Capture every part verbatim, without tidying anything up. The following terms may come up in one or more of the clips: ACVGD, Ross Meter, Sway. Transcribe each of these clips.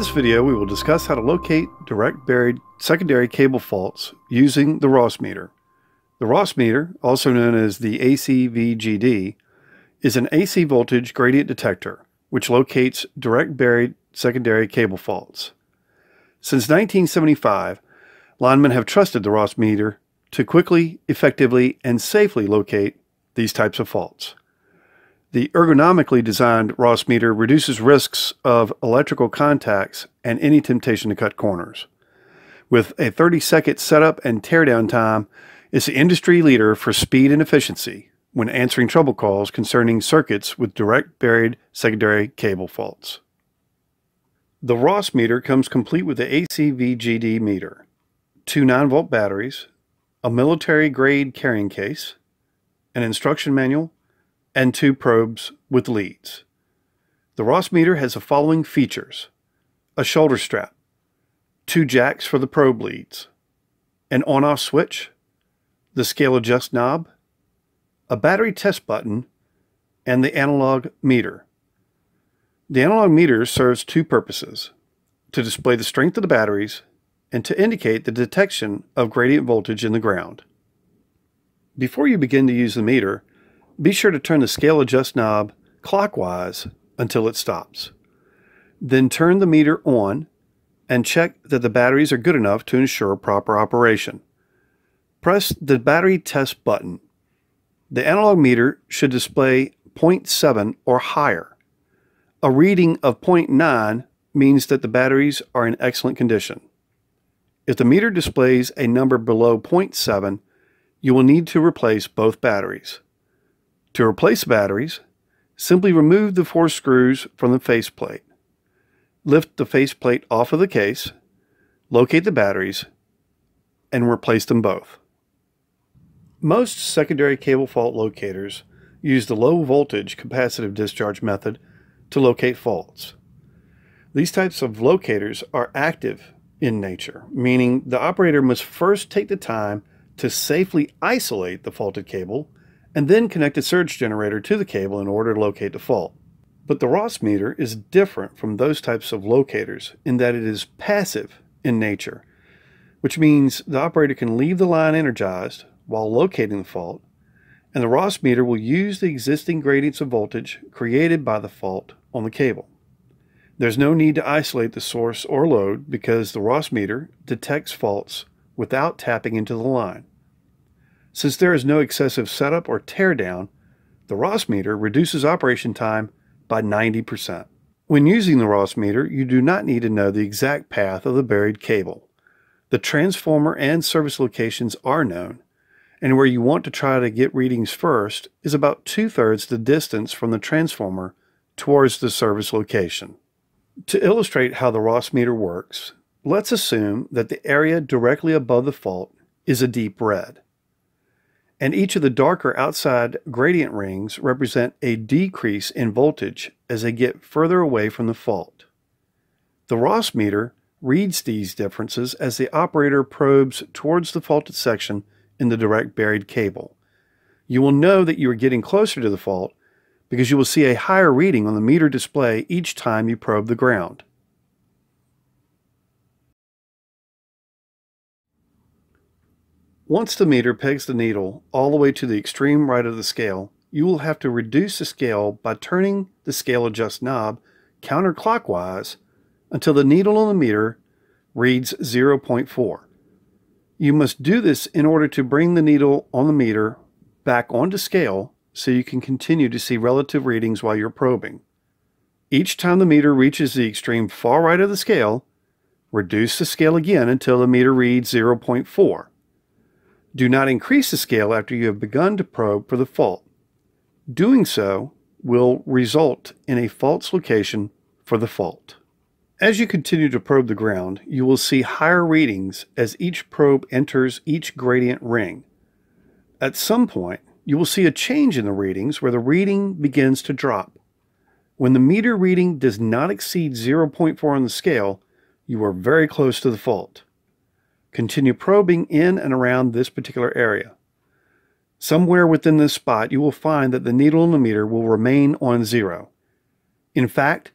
this video, we will discuss how to locate direct buried secondary cable faults using the Ross meter. The Ross meter, also known as the A C V G D, is an A C voltage gradient detector which locates direct buried secondary cable faults. Since nineteen seventy-five, linemen have trusted the Ross meter to quickly, effectively, and safely locate these types of faults. The ergonomically designed Ross meter reduces risks of electrical contacts and any temptation to cut corners. With a thirty second setup and teardown time, it's the industry leader for speed and efficiency when answering trouble calls concerning circuits with direct buried secondary cable faults. The Ross meter comes complete with the A C V G D meter, two nine volt batteries, a military-grade carrying case, an instruction manual, and two probes with leads. The Ross meter has the following features: a shoulder strap, two jacks for the probe leads, an on-off switch, the scale adjust knob, a battery test button, and the analog meter. The analog meter serves two purposes: to display the strength of the batteries and to indicate the detection of gradient voltage in the ground. Before you begin to use the meter, be sure to turn the scale adjust knob clockwise until it stops. Then turn the meter on and check that the batteries are good enough to ensure proper operation. Press the battery test button. The analog meter should display zero point seven or higher. A reading of zero point nine means that the batteries are in excellent condition. If the meter displays a number below zero point seven, you will need to replace both batteries. To replace batteries, simply remove the four screws from the faceplate. Lift the faceplate off of the case, locate the batteries, and replace them both. Most secondary cable fault locators use the low voltage capacitive discharge method to locate faults. These types of locators are active in nature, meaning the operator must first take the time to safely isolate the faulted cable and then connect a surge generator to the cable in order to locate the fault. But the Ross meter is different from those types of locators in that it is passive in nature, which means the operator can leave the line energized while locating the fault, and the Ross meter will use the existing gradients of voltage created by the fault on the cable. There's no need to isolate the source or load because the Ross meter detects faults without tapping into the line. Since there is no excessive setup or teardown, the Ross meter reduces operation time by ninety percent. When using the Ross meter, you do not need to know the exact path of the buried cable. The transformer and service locations are known, and where you want to try to get readings first is about two-thirds the distance from the transformer towards the service location. To illustrate how the Ross meter works, let's assume that the area directly above the fault is a deep red, and each of the darker outside gradient rings represent a decrease in voltage as they get further away from the fault. The Ross meter reads these differences as the operator probes towards the faulted section in the direct buried cable. You will know that you are getting closer to the fault because you will see a higher reading on the meter display each time you probe the ground. Once the meter pegs the needle all the way to the extreme right of the scale, you will have to reduce the scale by turning the scale adjust knob counterclockwise until the needle on the meter reads zero point four. You must do this in order to bring the needle on the meter back onto scale so you can continue to see relative readings while you're probing. Each time the meter reaches the extreme far right of the scale, reduce the scale again until the meter reads zero point four. Do not increase the scale after you have begun to probe for the fault. Doing so will result in a false location for the fault. As you continue to probe the ground, you will see higher readings as each probe enters each gradient ring. At some point, you will see a change in the readings where the reading begins to drop. When the meter reading does not exceed zero point four on the scale, you are very close to the fault. Continue probing in and around this particular area. Somewhere within this spot, you will find that the needle on the meter will remain on zero. In fact,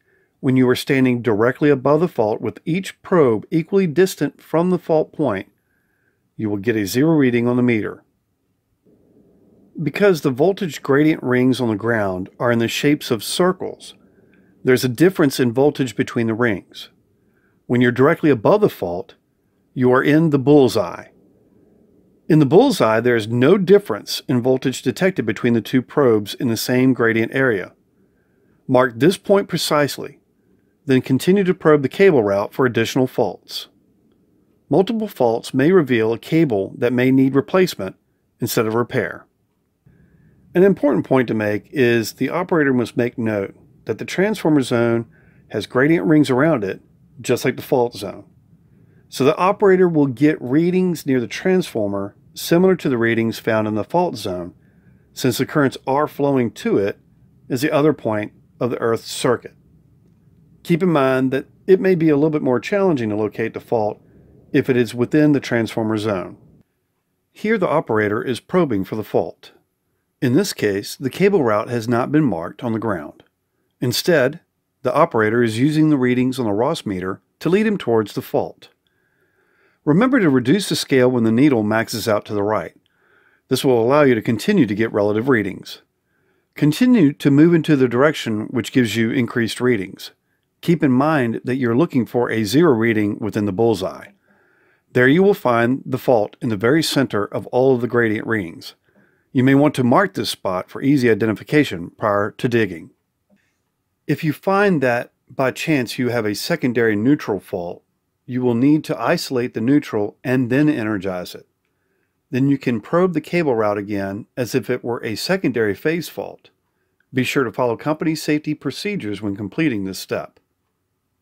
when you are standing directly above the fault with each probe equally distant from the fault point, you will get a zero reading on the meter. Because the voltage gradient rings on the ground are in the shapes of circles, there's a difference in voltage between the rings. When you're directly above the fault, you are in the bullseye. In the bullseye, there is no difference in voltage detected between the two probes in the same gradient area. Mark this point precisely, then continue to probe the cable route for additional faults. Multiple faults may reveal a cable that may need replacement instead of repair. An important point to make is the operator must make note that the transformer zone has gradient rings around it, just like the fault zone. So the operator will get readings near the transformer similar to the readings found in the fault zone, since the currents are flowing to it is the other point of the Earth's circuit. Keep in mind that it may be a little bit more challenging to locate the fault if it is within the transformer zone. Here the operator is probing for the fault. In this case, the cable route has not been marked on the ground. Instead, the operator is using the readings on the Ross meter to lead him towards the fault. Remember to reduce the scale when the needle maxes out to the right. This will allow you to continue to get relative readings. Continue to move into the direction which gives you increased readings. Keep in mind that you're looking for a zero reading within the bullseye. There you will find the fault in the very center of all of the gradient readings. You may want to mark this spot for easy identification prior to digging. If you find that by chance you have a secondary neutral fault, you will need to isolate the neutral and then energize it. Then you can probe the cable route again as if it were a secondary phase fault. Be sure to follow company safety procedures when completing this step.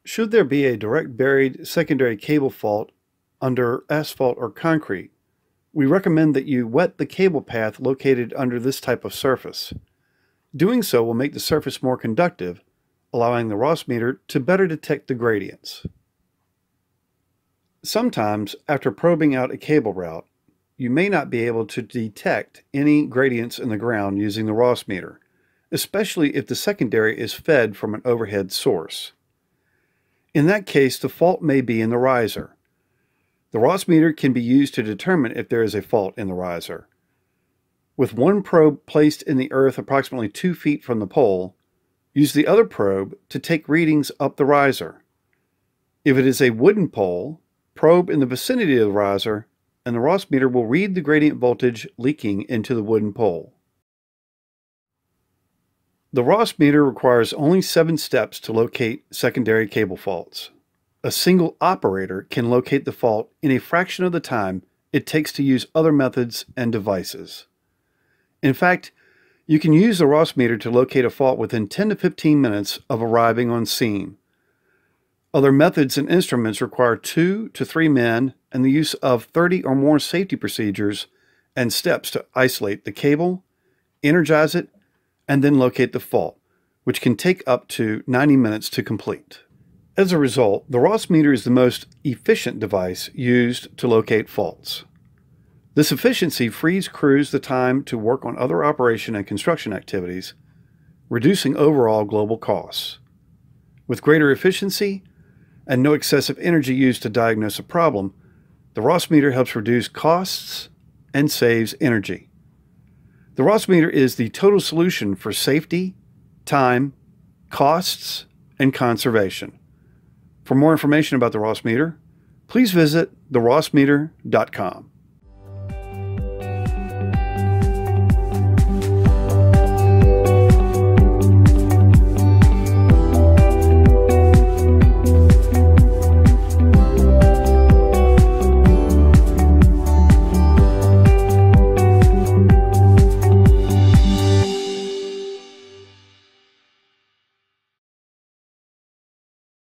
Should there be a direct buried secondary cable fault under asphalt or concrete, we recommend that you wet the cable path located under this type of surface. Doing so will make the surface more conductive, allowing the Ross meter to better detect the gradients. Sometimes, after probing out a cable route, you may not be able to detect any gradients in the ground using the Ross meter, especially if the secondary is fed from an overhead source. In that case, the fault may be in the riser. The Ross meter can be used to determine if there is a fault in the riser. With one probe placed in the earth approximately two feet from the pole, use the other probe to take readings up the riser. If it is a wooden pole, probe in the vicinity of the riser, and the Ross meter will read the gradient voltage leaking into the wooden pole. The Ross meter requires only seven steps to locate secondary cable faults. A single operator can locate the fault in a fraction of the time it takes to use other methods and devices. In fact, you can use the Ross meter to locate a fault within ten to fifteen minutes of arriving on scene. Other methods and instruments require two to three men and the use of thirty or more safety procedures and steps to isolate the cable, energize it, and then locate the fault, which can take up to ninety minutes to complete. As a result, the Ross meter is the most efficient device used to locate faults. This efficiency frees crews the time to work on other operation and construction activities, reducing overall global costs. With greater efficiency and no excessive energy used to diagnose a problem, the Ross meter helps reduce costs and saves energy. The Ross meter is the total solution for safety, time, costs, and conservation. For more information about the Ross meter, please visit the ross meter dot com.